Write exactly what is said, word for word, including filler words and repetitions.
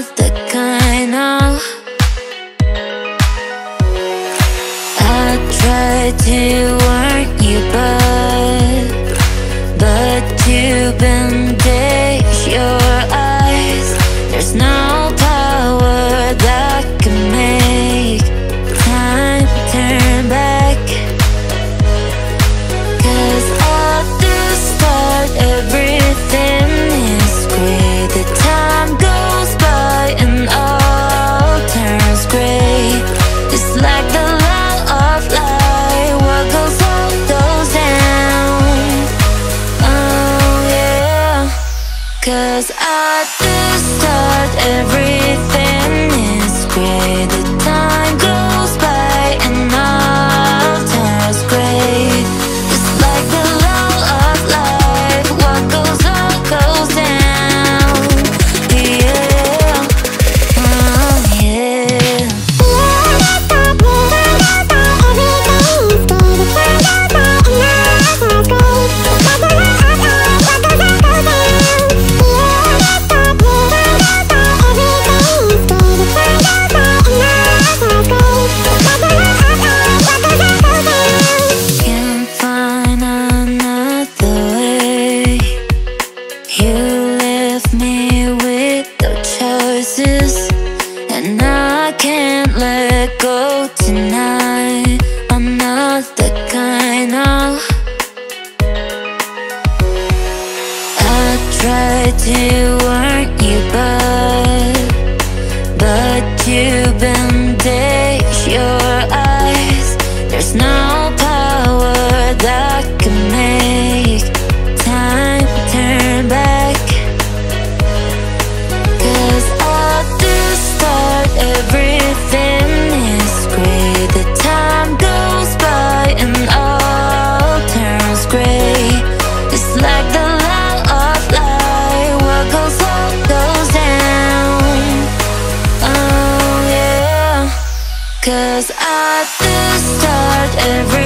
was the kind of I tried to warn you, but But you bandage your eyes. There's no power that can make time turn back. Cause at the start everything is great. The time goes by and all turns grey. It's like the law of life. What goes up goes down. Oh yeah. Cause at the start everything is great. The time goes by and all turns grey. It's like the law of life. What goes up goes down. Yeah. Oh yeah. Can't find another way. You left me with no choices, and I can't let go tonight. I'm not the kind of I tried to warn you, but But you bandage your eyes. There's no power that can make time turn back. Cause at the start everything is great. The time goes by and all turns grey. It's like the law of life. What goes up goes down. Oh yeah. Cause at the start everything